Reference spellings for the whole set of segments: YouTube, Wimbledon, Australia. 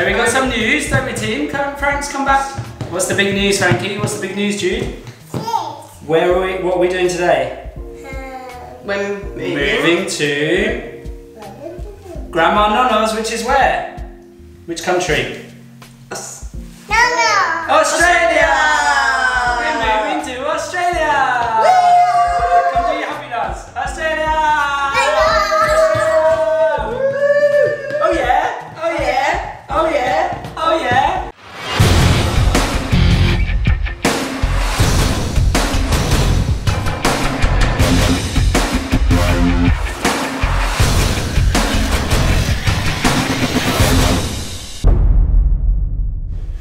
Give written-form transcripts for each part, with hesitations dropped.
So we got some news, don't we, team? Frank's come back. What's the big news, Frankie? What's the big news, Jude? Where are we? What are we doing today? We're moving to Grandma Nono's, which is where? Which country? Australia. Australia. We're moving to Australia. Woo! Come do your happy dance, Australia. Woo! Oh yeah! Oh yeah! Oh yeah! Oh yeah!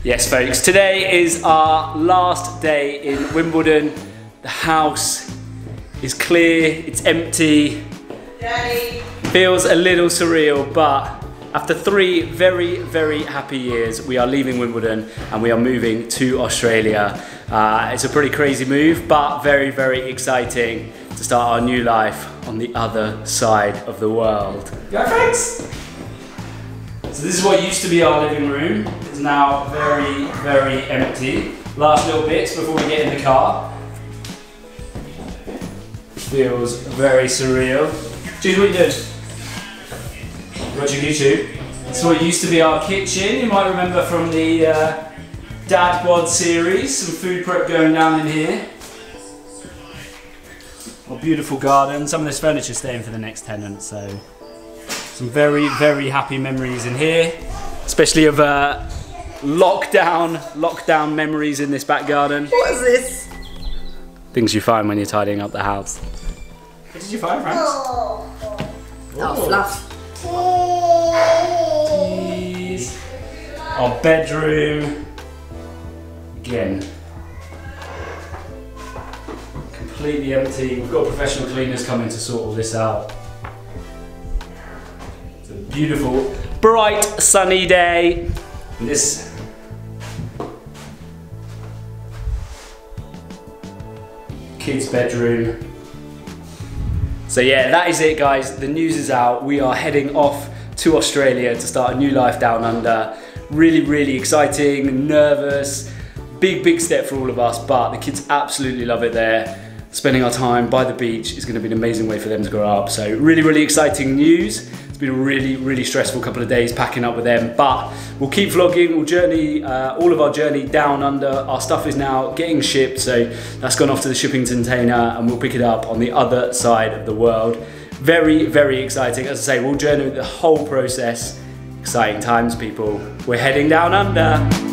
Yes, folks, today is our last day in Wimbledon. The house is clear, it's empty. Yay. Feels a little surreal, but after 3 very, very happy years, we are leaving Wimbledon and we are moving to Australia. It's a pretty crazy move, but very, very exciting to start our new life on the other side of the world. Go, folks! So this is what used to be our living room. It's now very, very empty. Last little bits before we get in the car. Feels very surreal. Jude, what are you doing? Watching YouTube. This is what used to be our kitchen. You might remember from the Dad Bod series, some food prep going down in here. Our beautiful garden. Some of this furniture is staying for the next tenant, so. Some very, very happy memories in here, especially of lockdown memories in this back garden. What is this? Things you find when you're tidying up the house. What did you find, Franz? Oh, fluff. Cheese. Our bedroom. Again. Completely empty. We've got professional cleaners coming to sort all this out. Beautiful, bright, sunny day. This kids' bedroom. So yeah, that is it, guys. The news is out. We are heading off to Australia to start a new life down under. Really, really exciting, nervous, big, big step for all of us, but the kids absolutely love it there. Spending our time by the beach is going to be an amazing way for them to grow up. So really, really exciting news. It's been a really, really stressful couple of days packing up with them, but we'll keep vlogging. We'll journey, all of our journey down under. Our stuff is now getting shipped, so that's gone off to the shipping container and we'll pick it up on the other side of the world. Very, very exciting. As I say, we'll journey the whole process. Exciting times, people. We're heading down under.